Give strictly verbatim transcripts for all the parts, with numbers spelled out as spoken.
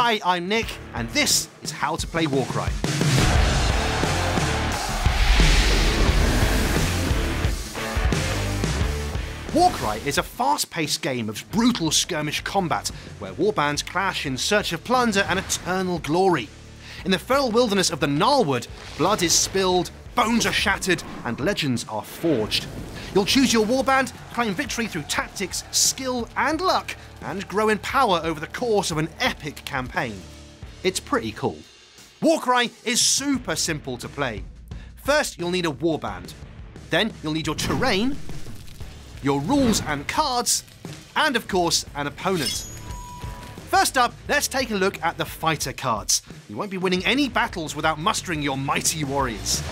Hi, I'm Nick, and this is How to Play Warcry. Warcry is a fast-paced game of brutal skirmish combat, where warbands clash in search of plunder and eternal glory. In the feral wilderness of the Gnarlwood, blood is spilled, bones are shattered, and legends are forged. You'll choose your warband, claim victory through tactics, skill, and luck, and grow in power over the course of an epic campaign. It's pretty cool. Warcry is super simple to play. First, you'll need a warband. Then you'll need your terrain, your rules and cards, and of course, an opponent. First up, let's take a look at the fighter cards. You won't be winning any battles without mustering your mighty warriors.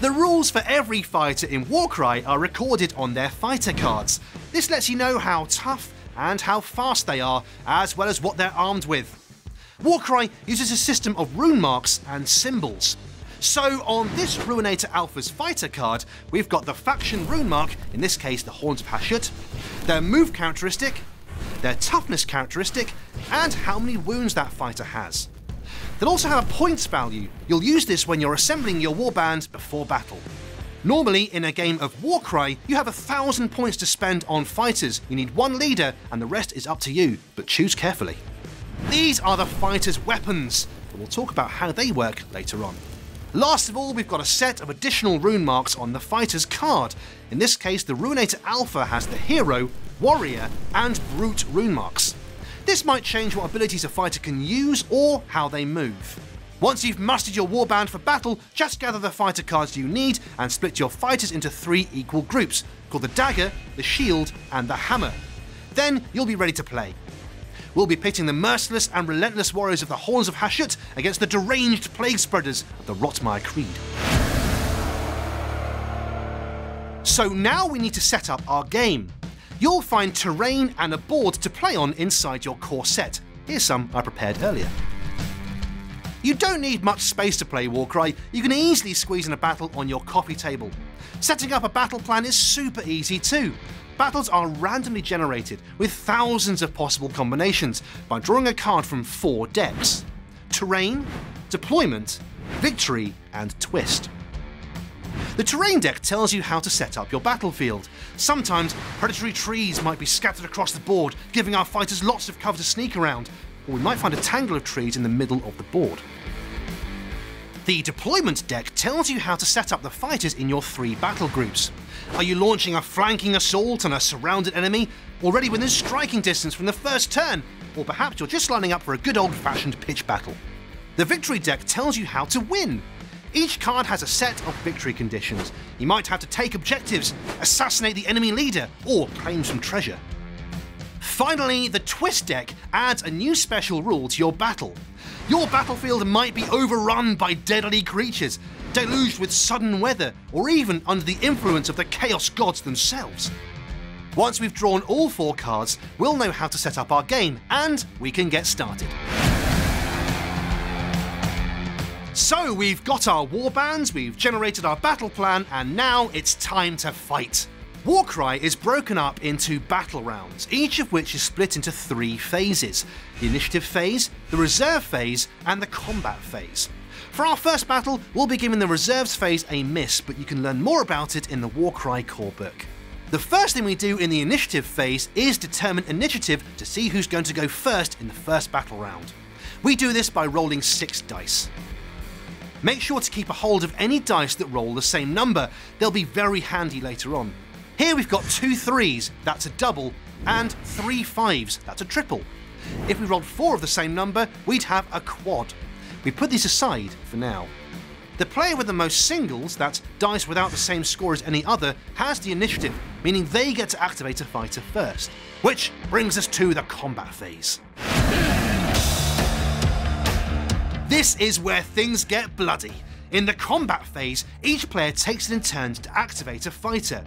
The rules for every fighter in Warcry are recorded on their fighter cards. This lets you know how tough and how fast they are, as well as what they're armed with. Warcry uses a system of rune marks and symbols. So on this Ruinator Alpha's fighter card, we've got the faction rune mark, in this case the Horns of Hashut, their move characteristic, their toughness characteristic, and how many wounds that fighter has. They'll also have a points value. You'll use this when you're assembling your warband before battle. Normally, in a game of Warcry, you have a thousand points to spend on fighters. You need one leader, and the rest is up to you, but choose carefully. These are the fighters' weapons, and we'll talk about how they work later on. Last of all, we've got a set of additional rune marks on the fighter's card. In this case, the Ruinator Alpha has the Hero, Warrior, and Brute rune marks. This might change what abilities a fighter can use or how they move. Once you've mustered your warband for battle, just gather the fighter cards you need and split your fighters into three equal groups, called the Dagger, the Shield, and the Hammer. Then you'll be ready to play. We'll be pitting the merciless and relentless warriors of the Horns of Hashut against the deranged plague spreaders of the Rotmire Creed. So now we need to set up our game. You'll find terrain and a board to play on inside your core set. Here's some I prepared earlier. You don't need much space to play Warcry. You can easily squeeze in a battle on your coffee table. Setting up a battle plan is super easy too. Battles are randomly generated with thousands of possible combinations by drawing a card from four decks: terrain, deployment, victory, and twist. The terrain deck tells you how to set up your battlefield. Sometimes predatory trees might be scattered across the board, giving our fighters lots of cover to sneak around, or we might find a tangle of trees in the middle of the board. The deployment deck tells you how to set up the fighters in your three battle groups. Are you launching a flanking assault on a surrounded enemy, already within striking distance from the first turn, or perhaps you're just lining up for a good old-fashioned pitch battle? The victory deck tells you how to win. Each card has a set of victory conditions. You might have to take objectives, assassinate the enemy leader, or claim some treasure. Finally, the twist deck adds a new special rule to your battle. Your battlefield might be overrun by deadly creatures, deluged with sudden weather, or even under the influence of the chaos gods themselves. Once we've drawn all four cards, we'll know how to set up our game, and we can get started. So we've got our warbands, we've generated our battle plan, and now it's time to fight. Warcry is broken up into battle rounds, each of which is split into three phases: the initiative phase, the reserve phase, and the combat phase. For our first battle, we'll be giving the reserves phase a miss, but you can learn more about it in the Warcry core book. The first thing we do in the initiative phase is determine initiative to see who's going to go first in the first battle round. We do this by rolling six dice. Make sure to keep a hold of any dice that roll the same number. They'll be very handy later on. Here we've got two threes, that's a double, and three fives, that's a triple. If we rolled four of the same number, we'd have a quad. We put these aside for now. The player with the most singles, that's dice without the same score as any other, has the initiative, meaning they get to activate a fighter first. Which brings us to the combat phase. This is where things get bloody. In the combat phase, each player takes it in turns to activate a fighter.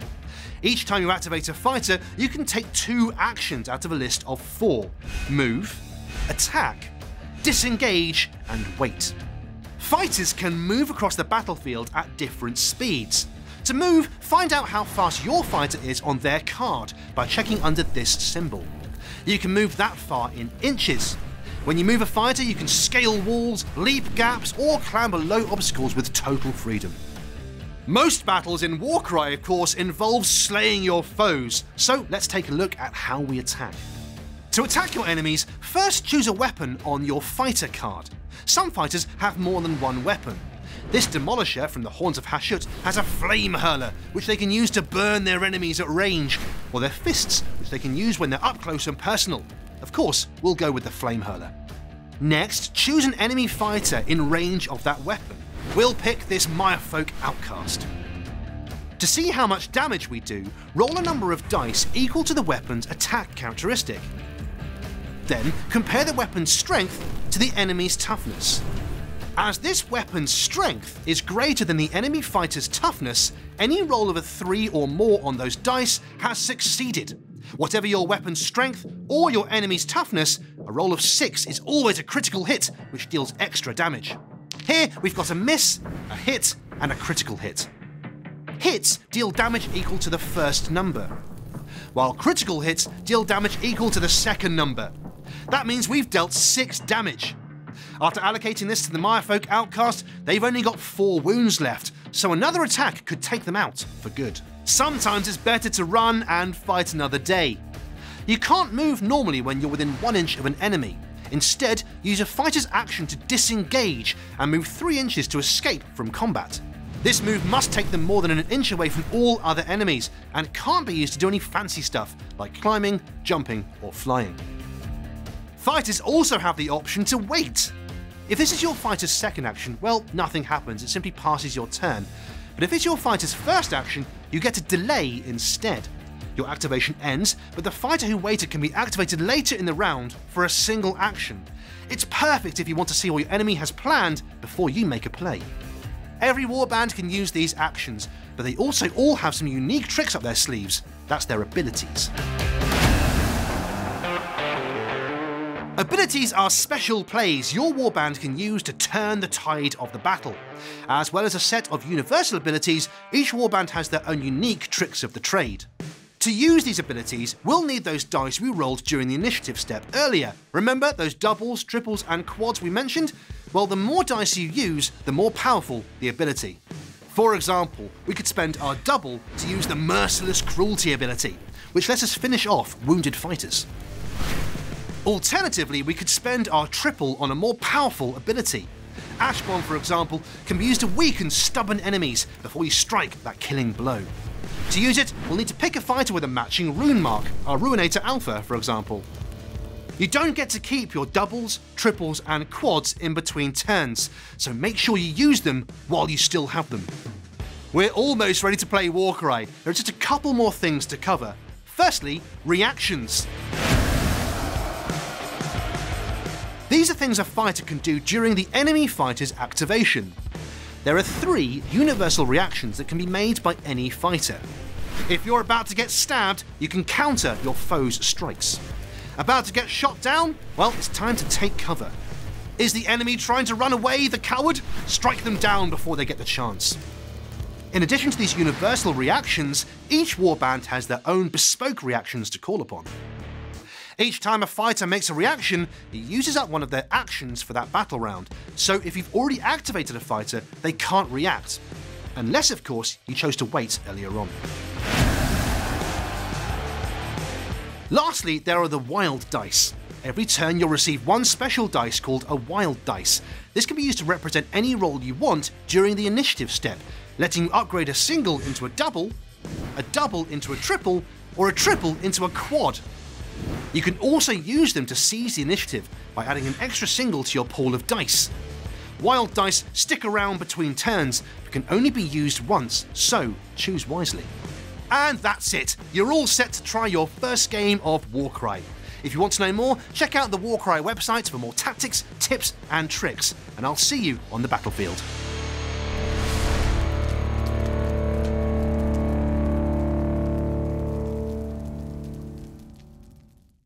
Each time you activate a fighter, you can take two actions out of a list of four: move, attack, disengage, and wait. Fighters can move across the battlefield at different speeds. To move, find out how fast your fighter is on their card by checking under this symbol. you can move that far in inches. When you move a fighter, you can scale walls, leap gaps, or clamber low obstacles with total freedom. Most battles in Warcry, of course, involve slaying your foes, so let's take a look at how we attack. To attack your enemies, first choose a weapon on your fighter card. Some fighters have more than one weapon. This Demolisher from the Horns of Hashut has a Flame Hurler, which they can use to burn their enemies at range, or their fists, which they can use when they're up close and personal. Of course, we'll go with the Flame Hurler. Next, choose an enemy fighter in range of that weapon. We'll pick this Myari Folk Outcast. To see how much damage we do, roll a number of dice equal to the weapon's attack characteristic. Then, compare the weapon's strength to the enemy's toughness. As this weapon's strength is greater than the enemy fighter's toughness, any roll of a three or more on those dice has succeeded. Whatever your weapon's strength or your enemy's toughness, a roll of six is always a critical hit, which deals extra damage. Here we've got a miss, a hit, and a critical hit. Hits deal damage equal to the first number, while critical hits deal damage equal to the second number. That means we've dealt six damage. After allocating this to the Myari Folk Outcast, they've only got four wounds left, so another attack could take them out for good. Sometimes it's better to run and fight another day. You can't move normally when you're within one inch of an enemy. Instead, use a fighter's action to disengage and move three inches to escape from combat. This move must take them more than an inch away from all other enemies, and can't be used to do any fancy stuff like climbing, jumping, or flying. Fighters also have the option to wait. If this is your fighter's second action, well, nothing happens, it simply passes your turn. But if it's your fighter's first action, you get to delay instead. Your activation ends, but the fighter who waited can be activated later in the round for a single action. It's perfect if you want to see what your enemy has planned before you make a play. Every warband can use these actions, but they also all have some unique tricks up their sleeves. That's their abilities. Abilities are special plays your warband can use to turn the tide of the battle. As well as a set of universal abilities, each warband has their own unique tricks of the trade. To use these abilities, we'll need those dice we rolled during the initiative step earlier. Remember those doubles, triples, and quads we mentioned? Well, the more dice you use, the more powerful the ability. For example, we could spend our double to use the Merciless Cruelty ability, which lets us finish off wounded fighters. Alternatively, we could spend our triple on a more powerful ability. Ashbomb, for example, can be used to weaken stubborn enemies before you strike that killing blow. To use it, we'll need to pick a fighter with a matching rune mark, our Ruinator Alpha, for example. You don't get to keep your doubles, triples, and quads in between turns, so make sure you use them while you still have them. We're almost ready to play Warcry. There are just a couple more things to cover. Firstly, reactions. These are things a fighter can do during the enemy fighter's activation. There are three universal reactions that can be made by any fighter. If you're about to get stabbed, you can counter your foe's strikes. About to get shot down? Well, it's time to take cover. Is the enemy trying to run away, the coward? Strike them down before they get the chance. In addition to these universal reactions, each warband has their own bespoke reactions to call upon. Each time a fighter makes a reaction, it uses up one of their actions for that battle round, so if you've already activated a fighter, they can't react. Unless, of course, you chose to wait earlier on. Lastly, there are the wild dice. Every turn you'll receive one special dice called a wild dice. This can be used to represent any roll you want during the initiative step, letting you upgrade a single into a double, a double into a triple, or a triple into a quad. You can also use them to seize the initiative by adding an extra single to your pool of dice. Wild dice stick around between turns, but can only be used once, so choose wisely. And that's it! You're all set to try your first game of Warcry. If you want to know more, check out the Warcry website for more tactics, tips, and tricks, and I'll see you on the battlefield.